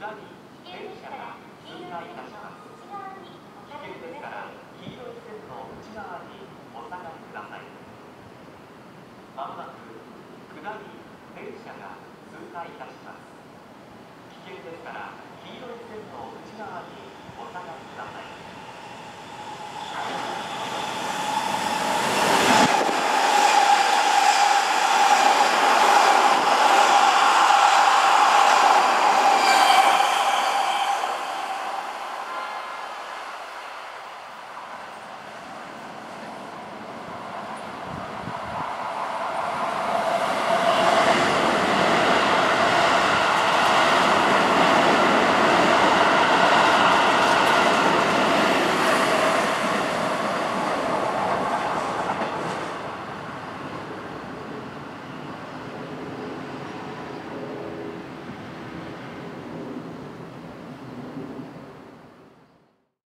危険ですから黄色い線の内側にお下がりください。